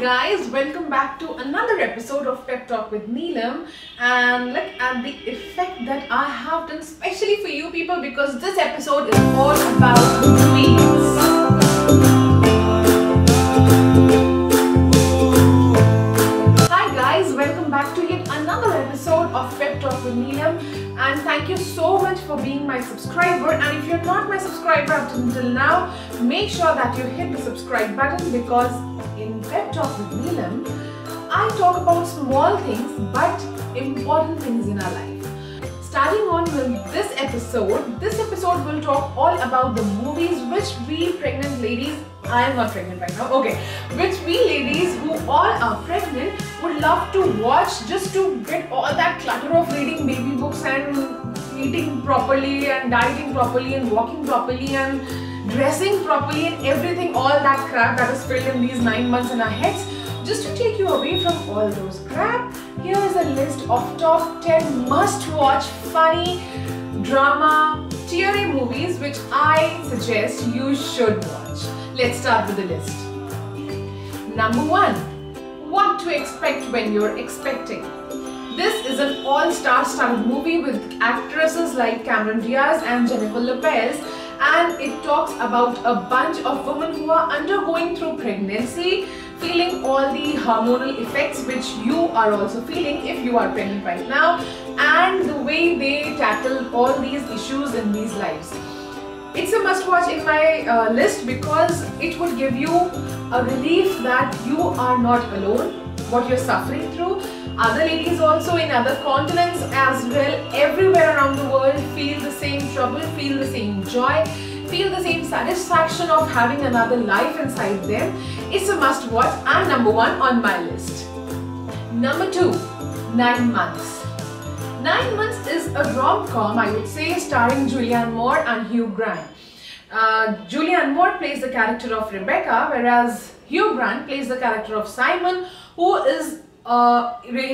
guys, welcome back to another episode of Pep Talk with Neelam, and look at the effect that I have done specially for you people, because this episode is all about treats. Hi guys, welcome back to yet another episode of Pep Talk with Neelam, and thank you so much for being my subscriber. And if you're not my subscriber up until now, make sure that you hit the subscribe button, because in Pep Talk with Neelam, I talk about small things but important things in our life. Starting on with this episode will talk all about the movies which we pregnant ladies, I am not pregnant right now, okay, which we ladies who all are pregnant would love to watch, just to get all that clutter of reading baby books and eating properly and dieting properly and walking properly and dressing properly and everything, all that crap that is filled in these 9 months in our heads. Just to take you away from all those crap, here is a list of top 10 must-watch funny drama teary movies which I suggest you should watch. Let's start with the list. Number 1. What to expect when you're expecting. This is an all-star-studded movie with actresses like Cameron Diaz and Jennifer Lopez, and it talks about a bunch of women who are undergoing through pregnancy, feeling all the hormonal effects which you are also feeling if you are pregnant right now, and the way they tackle all these issues in these lives. It's a must-watch in my list, because it would give you a relief that you are not alone, what you're suffering through. Other ladies also in other continents as well, everywhere around the world, feel the same trouble, feel the same joy, feel the same satisfaction of having another life inside them. It's a must watch and number 1 on my list. Number 2, 9 Months. 9 Months is a rom-com, I would say, starring Julianne Moore and Hugh Grant. Julianne Moore plays the character of Rebecca, whereas Hugh Grant plays the character of Simon, who is in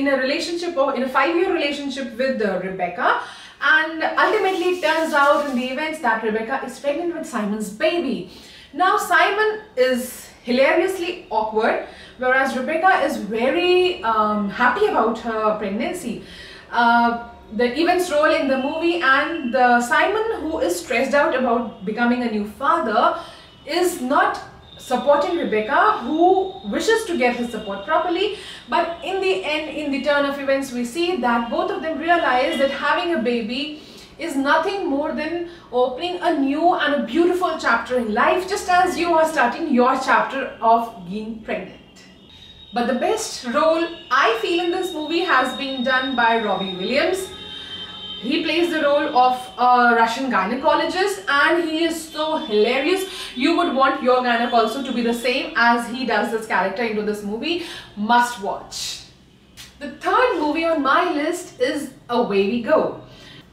a 5-year relationship with Rebecca, and ultimately it turns out in the events that Rebecca is pregnant with Simon's baby. Now Simon is hilariously awkward, whereas Rebecca is very happy about her pregnancy. The events roll in the movie, and the Simon, who is stressed out about becoming a new father, is not supporting Rebecca, who wishes to get his support properly, but in the end, in the turn of events, we see that both of them realize that having a baby is nothing more than opening a new and a beautiful chapter in life, just as you are starting your chapter of being pregnant. But the best role I feel in this movie has been done by Robbie Williams. He plays the role of a Russian gynecologist, and he is so hilarious. You would want your gynec also to be the same as he does this character into this movie. Must watch. The third movie on my list is Away We Go.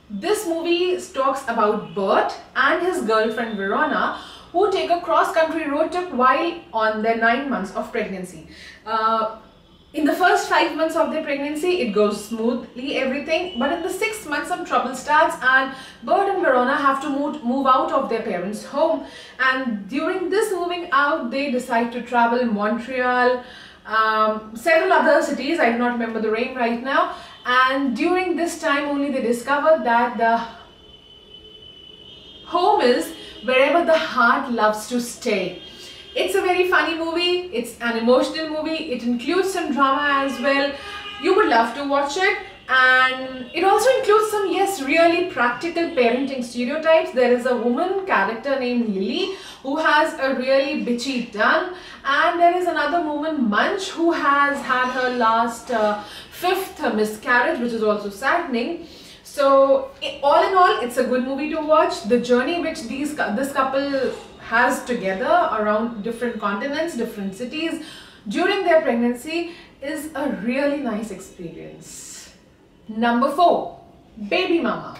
This movie talks about Bert and his girlfriend Verona, who take a cross-country road trip while on their 9 months of pregnancy. In the first 5 months of their pregnancy, it goes smoothly, everything, but in the 6th month, some trouble starts, and Bert and Verona have to move out of their parents' home. And during this moving out, they decide to travel Montreal, several other cities, I do not remember the name right now. And during this time only, they discover that the home is wherever the heart loves to stay. It's a very funny movie, it's an emotional movie, it includes some drama as well. You would love to watch it, and it also includes some, yes, really practical parenting stereotypes. There is a woman character named Lily who has a really bitchy tongue, and there is another woman, Munch, who has had her last 5th miscarriage, which is also saddening. So all in all, it's a good movie to watch. The journey which this couple has together around different continents, different cities during their pregnancy is a really nice experience. Number 4, Baby Mama.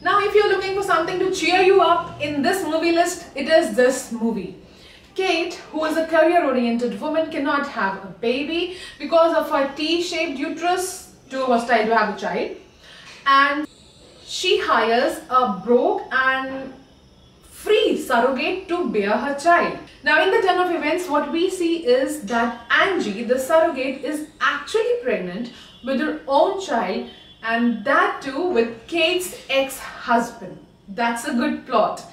Now if you're looking for something to cheer you up in this movie list, it is this movie. Kate, who is a career-oriented woman, cannot have a baby because of her T-shaped uterus, too hostile to have a child, and she hires a broke and free surrogate to bear her child. Now in the turn of events, what we see is that Angie, the surrogate, is actually pregnant with her own child, and that too with Kate's ex-husband. That's a good plot.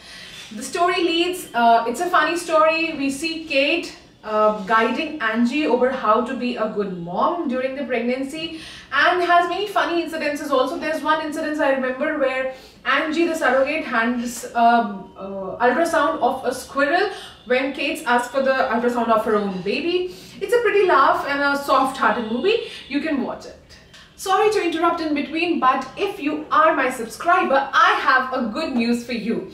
The story leads, it's a funny story. We see Kate guiding Angie over how to be a good mom during the pregnancy, and has many funny incidences also. There's one incident I remember where Angie, the surrogate, hands ultrasound of a squirrel when Kate's asked for the ultrasound of her own baby. It's a pretty laugh and a soft-hearted movie. You can watch it. Sorry to interrupt in between, but if you are my subscriber, I have a good news for you.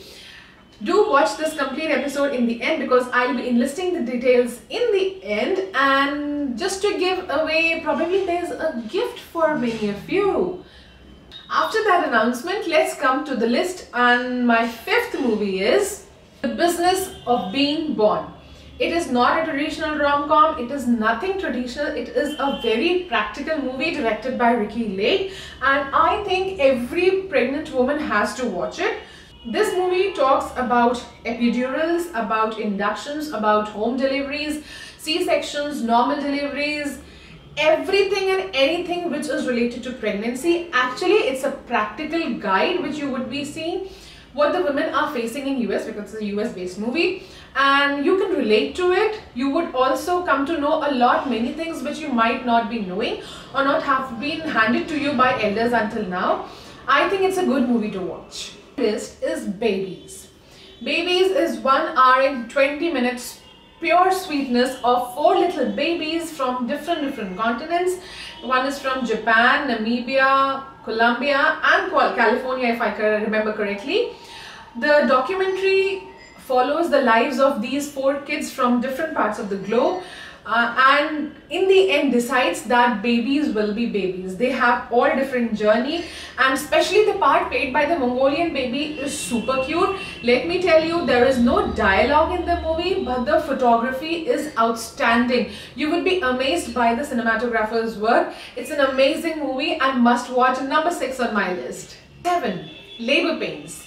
Do watch this complete episode in the end, because I'll be enlisting the details in the end, and just to give away, probably there's a gift for many of you. After that announcement, let's come to the list, and my fifth movie is The Business of Being Born. It is not a traditional rom-com, it is nothing traditional, it is a very practical movie directed by Ricky Lake, and I think every pregnant woman has to watch it. This movie talks about epidurals, about inductions, about home deliveries, C-sections, normal deliveries, everything and anything which is related to pregnancy. Actually, it's a practical guide which you would be seeing what the women are facing in US, because it's a US based movie, and you can relate to it. You would also come to know a lot many things which you might not be knowing or not have been handed to you by elders until now. I think it's a good movie to watch. List is Babies. Babies is 1 hour and 20 minutes pure sweetness of 4 little babies from different continents. One is from Japan, Namibia, Colombia and California, if I can remember correctly. The documentary follows the lives of these 4 kids from different parts of the globe, and in the end decides that babies will be babies. They have all different journey, and especially the part played by the Mongolian baby is super cute. Let me tell you, there is no dialogue in the movie, but the photography is outstanding. You will be amazed by the cinematographer's work. It's an amazing movie and must watch. Number 6 on my list. 7. Labor Pains.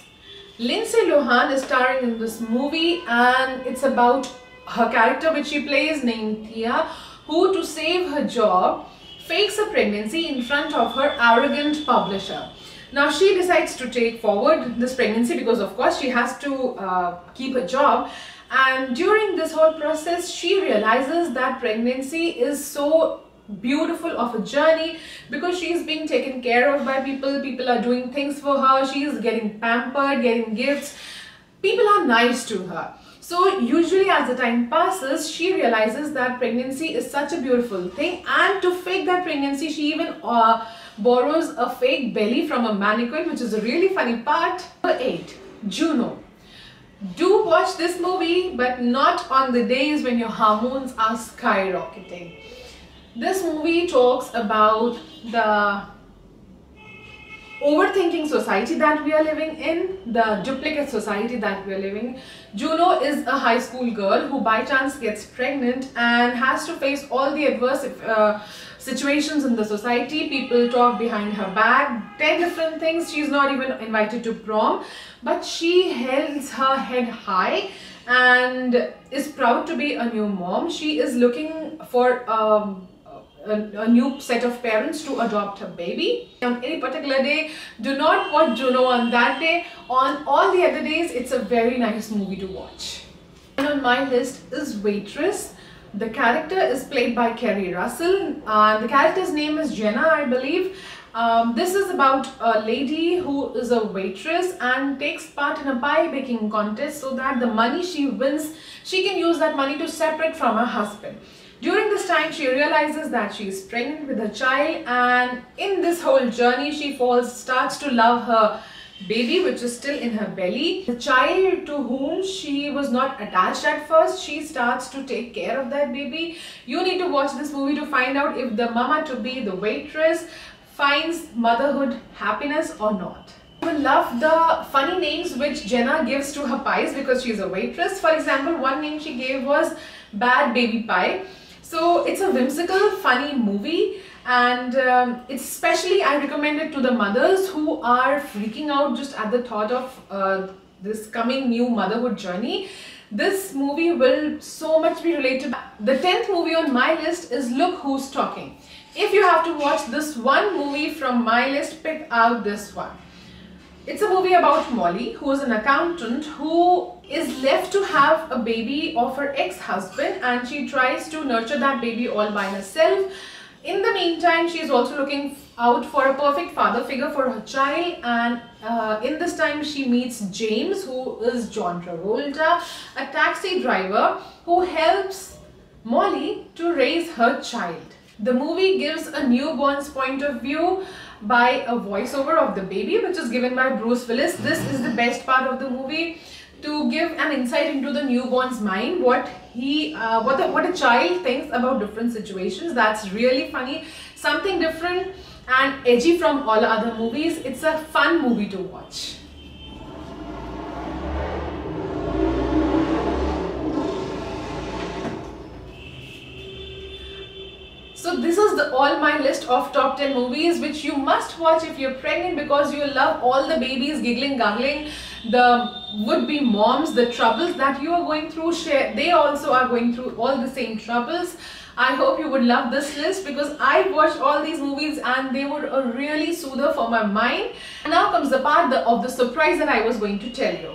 Lindsay Lohan is starring in this movie, and it's about her character which she plays, named Thea, who to save her job fakes a pregnancy in front of her arrogant publisher. Now she decides to take forward this pregnancy because of course she has to keep her job, and during this whole process she realizes that pregnancy is so beautiful of a journey, because she is being taken care of by people are doing things for her, she is getting pampered, getting gifts, people are nice to her. So usually as the time passes, she realizes that pregnancy is such a beautiful thing, and to fake that pregnancy, she even borrows a fake belly from a mannequin, which is a really funny part. Number 8, Juno. Do watch this movie, but not on the days when your hormones are skyrocketing. This movie talks about the overthinking society that we are living in, the duplicate society that we are living in. Juno is a high school girl who by chance gets pregnant and has to face all the adverse situations in the society. People talk behind her back, 10 different things. She's not even invited to prom, but she holds her head high and is proud to be a new mom. She is looking for a new set of parents to adopt her baby. On any particular day, do not watch Juno on that day. On all the other days, it's a very nice movie to watch. And on my list is Waitress. The character is played by Kerry Russell. The character's name is Jenna, I believe. This is about a lady who is a waitress and takes part in a pie baking contest, so that the money she wins, she can use that money to separate from her husband. During this time, she realizes that she is pregnant with her child, and in this whole journey, she starts to love her baby, which is still in her belly. The child to whom she was not attached at first, she starts to take care of that baby. You need to watch this movie to find out if the mama-to-be, the waitress, finds motherhood happiness or not. I would love the funny names which Jenna gives to her pies because she's a waitress. For example, one name she gave was Bad Baby Pie. So it's a whimsical, funny movie, and it's especially I recommend it to the mothers who are freaking out just at the thought of this coming new motherhood journey, this movie will so much be related. The 10th movie on my list is Look Who's Talking. If you have to watch this one movie from my list, pick out this one. It's a movie about Molly, who is an accountant who is left to have a baby of her ex-husband, and she tries to nurture that baby all by herself. In the meantime, she is also looking out for a perfect father figure for her child, and in this time she meets James, who is John Travolta, a taxi driver who helps Molly to raise her child. The movie gives a newborn's point of view by a voiceover of the baby, which is given by Bruce Willis. This is the best part of the movie, to give an insight into the newborn's mind, what a child thinks about different situations. That's really funny, something different and edgy from all other movies. It's a fun movie to watch. So this is all my list of top 10 movies which you must watch if you're pregnant, because you'll love all the babies giggling, gargling, the would-be moms, the troubles that you are going through. They also are going through all the same troubles. I hope you would love this list, because I watched all these movies and they were a really soother for my mind. And now comes the part of the surprise that I was going to tell you.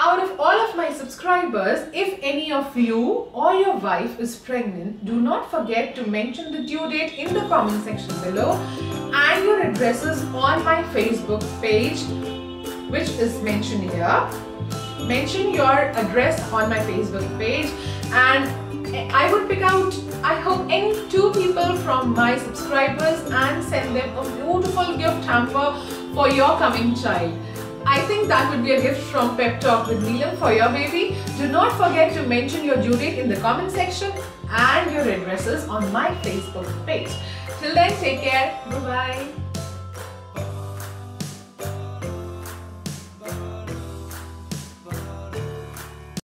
Out of all of my subscribers, if any of you or your wife is pregnant, do not forget to mention the due date in the comment section below and your addresses on my Facebook page, which is mentioned here. Mention your address on my Facebook page, and I would pick out, I hope, any 2 people from my subscribers and send them a beautiful gift hamper for your coming child. I think that would be a gift from Pep Talk with Neelam for your baby. Do not forget to mention your due date in the comment section and your addresses on my Facebook page. Till then, take care. Bye-bye.